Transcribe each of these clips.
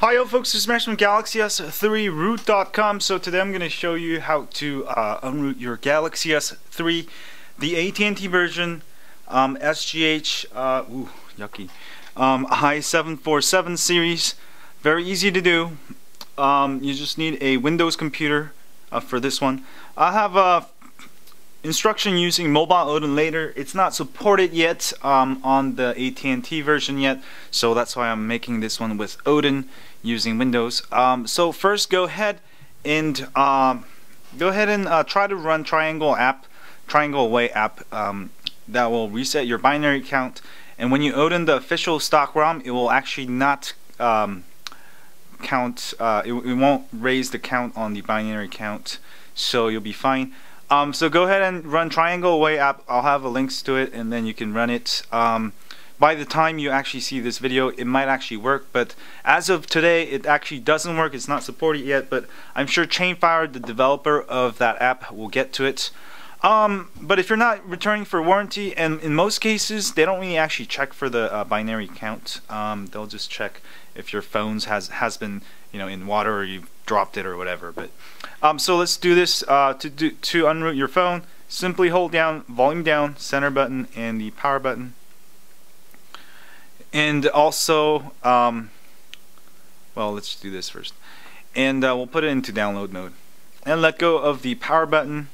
Hi yo folks, this is Mesh from GalaxyS3root.com. So today I'm going to show you how to unroot your Galaxy S3, the AT&T version, SGH-I747 series. Very easy to do. You just need a Windows computer for this one. I have a instruction using Mobile Odin later. It's not supported yet on the AT&T version yet, so that's why I'm making this one with Odin using Windows. So first, go ahead and try to run Triangle Away app. That will reset your binary count, and when you Odin the official stock ROM, it will actually not count. It won't raise the count on the binary count, so you'll be fine. So go ahead and run Triangle Away app. I'll have links to it, and then you can run it. By the time you actually see this video, it might actually work, but as of today, it actually doesn't work. It's not supported yet, but I'm sure Chainfire, the developer of that app, will get to it. But if you're not returning for warranty, and in most cases, they don't really actually check for the binary count. They'll just check if your phone's has been, you know, in water, or you've dropped it or whatever. But so let's do this. To unroot your phone, simply hold down volume down, center button, and the power button, and also well, let's do this first, and we'll put it into download mode, and let go of the power button,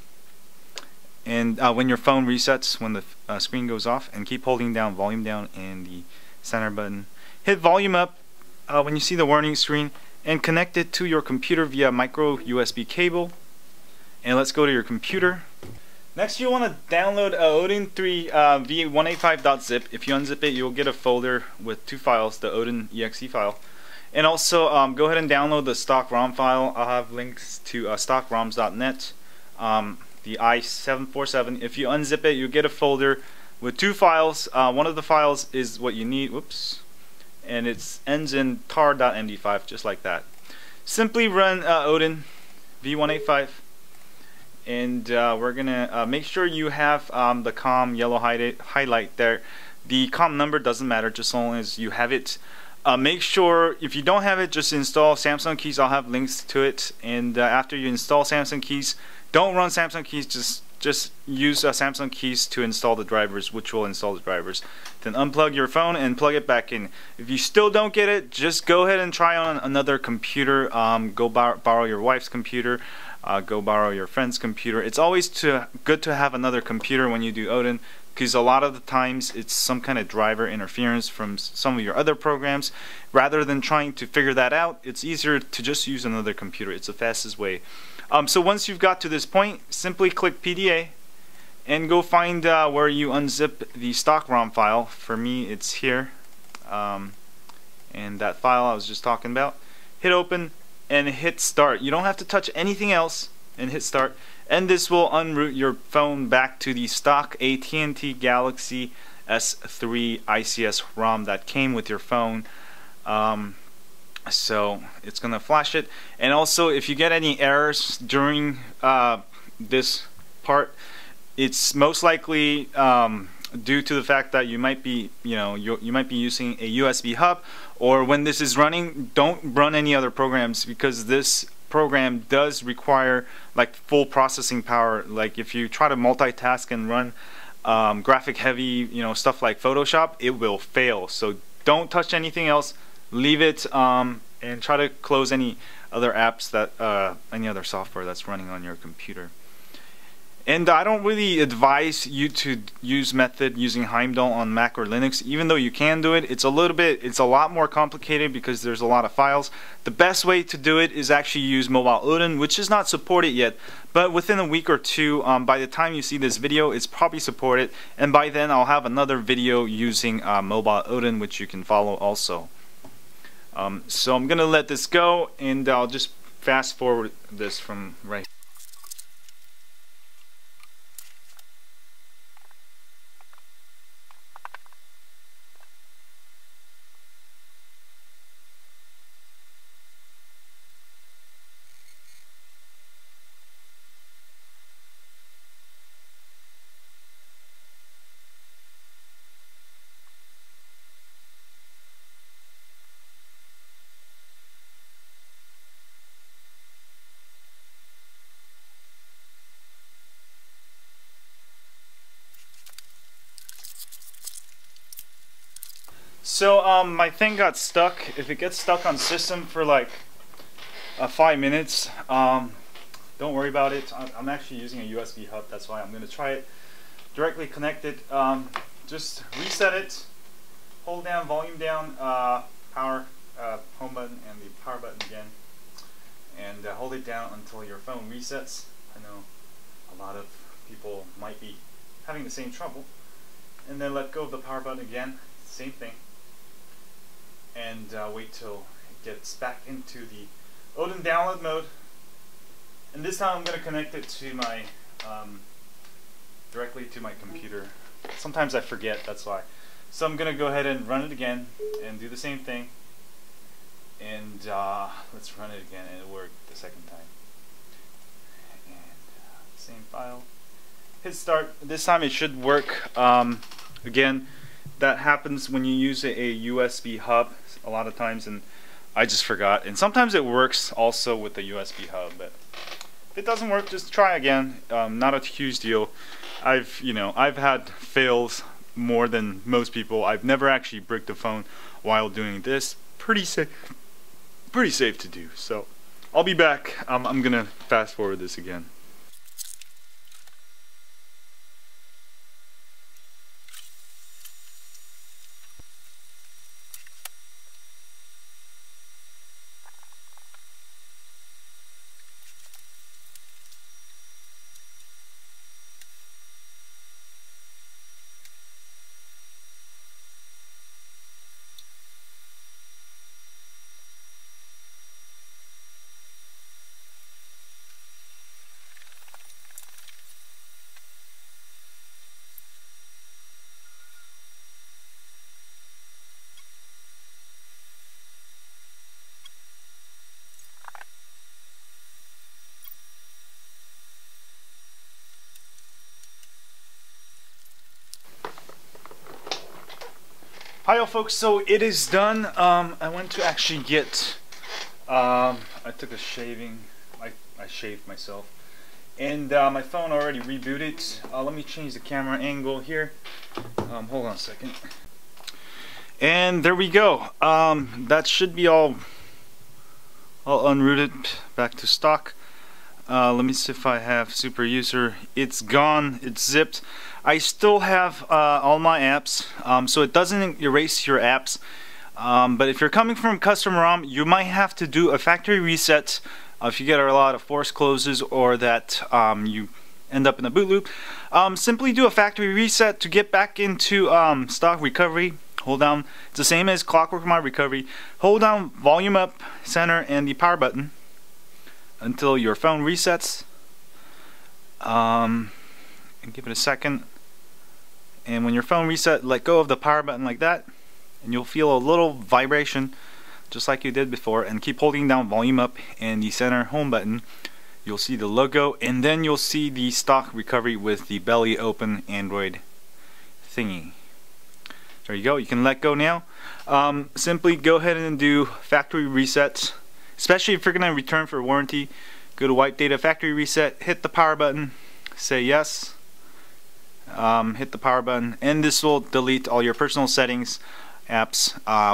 and when your phone resets, when the screen goes off, and keep holding down volume down and the center button, hit volume up when you see the warning screen, and connect it to your computer via micro USB cable. And let's go to your computer. Next, you want to download Odin 3 v185.zip. If you unzip it, you'll get a folder with two files, the Odin exe file, and also go ahead and download the stock ROM file. I'll have links to stockroms.net. The i747. If you unzip it, you'll get a folder with two files. One of the files is what you need. Whoops. And it ends in tar.md5, just like that. Simply run Odin v185, and we're gonna make sure you have the COM yellow highlight there. The COM number doesn't matter, just as long as you have it. Make sure, if you don't have it, just install Samsung Keys. I'll have links to it. And after you install Samsung Keys, don't run Samsung Keys. Just use Samsung Keys to install the drivers, which will install the drivers. Then unplug your phone and plug it back in. If you still don't get it, just go ahead and try on another computer. Go borrow your wife's computer. Go borrow your friend's computer. It's always good to have another computer when you do Odin, because a lot of the times it's some kind of driver interference from some of your other programs. Rather than trying to figure that out, it's easier to just use another computer. It's the fastest way. So once you've got to this point, simply click PDA and go find where you unzip the stock ROM file. For me, it's here, and that file I was just talking about. Hit open and hit start. You don't have to touch anything else, and hit start, and this will unroot your phone back to the stock AT&T Galaxy S3 ICS ROM that came with your phone. So it's gonna flash it, and also if you get any errors during this part, it's most likely due to the fact that you might be, you might be using a USB hub, or when this is running, don't run any other programs, because this program does require like full processing power. Like if you try to multitask and run graphic heavy, stuff like Photoshop, it will fail. So don't touch anything else. Leave it, and try to close any other apps that any other software that's running on your computer. And I don't really advise you to use method using Heimdall on Mac or Linux, even though you can do it. It's a lot more complicated because there's a lot of files. The best way to do it is actually use Mobile Odin, which is not supported yet, but within a week or two, by the time you see this video, it's probably supported, and by then I'll have another video using Mobile Odin, which you can follow also. So I'm gonna let this go, and I'll just fast forward this from right here. So my thing got stuck. If it gets stuck on system for like 5 minutes, don't worry about it. I'm actually using a USB hub, that's why I'm going to try it. Directly connect it, just reset it, hold down, volume down, power, home button and the power button again, and hold it down until your phone resets. I know a lot of people might be having the same trouble. And then let go of the power button again, same thing, and wait till it gets back into the Odin download mode. And this time I'm going to connect it to my directly to my computer. Sometimes I forget, that's why. So I'm going to go ahead and run it again and do the same thing, and let's run it again, and it worked the second time. And same file, hit start. This time it should work. Again, that happens when you use a USB hub a lot of times, and I just forgot. And sometimes it works also with the USB hub, but if it doesn't work, just try again. Not a huge deal. I've had fails more than most people. I've never actually bricked the phone while doing this. Pretty safe to do. So I'll be back. I'm gonna fast forward this again. Hi all folks, so it is done. I went to actually get, I took a shaving, I shaved myself, and my phone already rebooted. Let me change the camera angle here. Hold on a second. And there we go. That should be all unrooted back to stock. Let me see if I have super user. It's gone, it's zipped. I still have all my apps, so it doesn't erase your apps, but if you're coming from custom ROM, you might have to do a factory reset if you get a lot of force closes, or that you end up in a boot loop. Simply do a factory reset to get back into stock recovery. Hold down, it's the same as ClockworkMod recovery, hold down volume up, center, and the power button until your phone resets, and give it a second. And when your phone resets, let go of the power button like that, and you'll feel a little vibration just like you did before, and keep holding down volume up and the center home button. You'll see the logo, and then you'll see the stock recovery with the belly open Android thingy. There you go, you can let go now. Simply go ahead and do factory resets, especially if you're going to return for warranty. Go to wipe data, factory reset, hit the power button, say yes. Hit the power button, and this will delete all your personal settings, apps,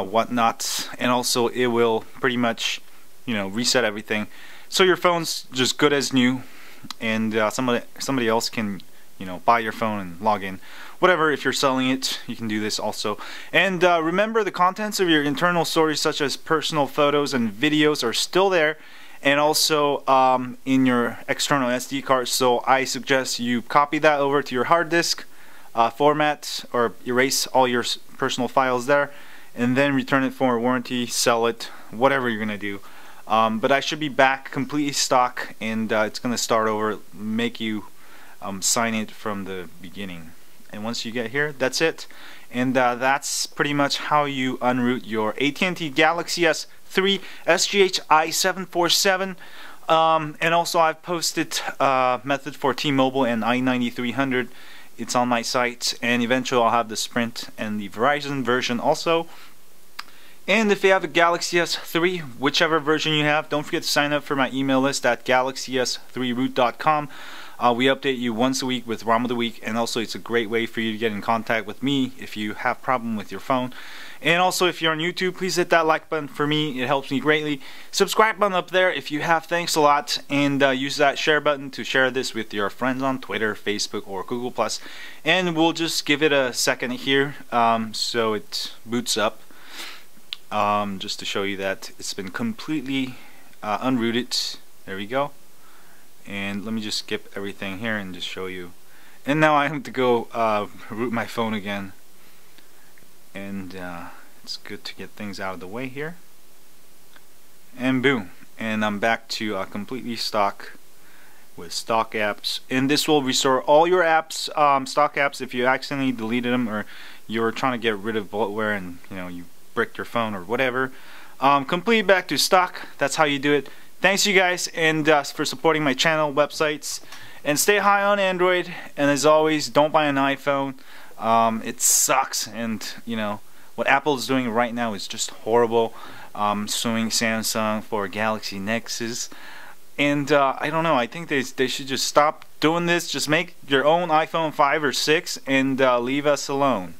whatnot, and also it will pretty much, reset everything. So your phone's just good as new, and somebody else can, buy your phone and log in. Whatever, if you're selling it, you can do this also. And remember, the contents of your internal storage, such as personal photos and videos, are still there, and also in your external SD card. So I suggest you copy that over to your hard disk, format or erase all your personal files there, and then return it for a warranty, sell it, whatever you're gonna do. But I should be back completely stock, and it's gonna start over, make you sign it from the beginning. And once you get here, that's it. And that's pretty much how you unroot your AT&T Galaxy S3 SGH-I747. And also I've posted a method for T-Mobile and i9300. It's on my site, and eventually I'll have the Sprint and the Verizon version also. And if you have a Galaxy S3, whichever version you have, don't forget to sign up for my email list at GalaxyS3root.com. We update you once a week with ROM of the Week, and also it's a great way for you to get in contact with me if you have a problem with your phone. And also, if you're on YouTube, please hit that like button for me. It helps me greatly. Subscribe button up there if you have. Thanks a lot. And use that share button to share this with your friends on Twitter, Facebook, or Google+. And we'll just give it a second here so it boots up. Just to show you that it's been completely unrooted. There we go. And let me just skip everything here and just show you. And now I have to go root my phone again. And it's good to get things out of the way here. And boom. And I'm back to completely stock with stock apps. And this will restore all your apps, stock apps, if you accidentally deleted them or you were trying to get rid of bloatware and you bricked your phone or whatever. Complete back to stock. That's how you do it. Thanks you guys, and for supporting my channel, websites, and stay high on Android. And as always, don't buy an iPhone. It sucks, and what Apple is doing right now is just horrible. Suing Samsung for Galaxy Nexus, and I don't know. I think they should just stop doing this. Just make your own iPhone 5 or 6, and leave us alone.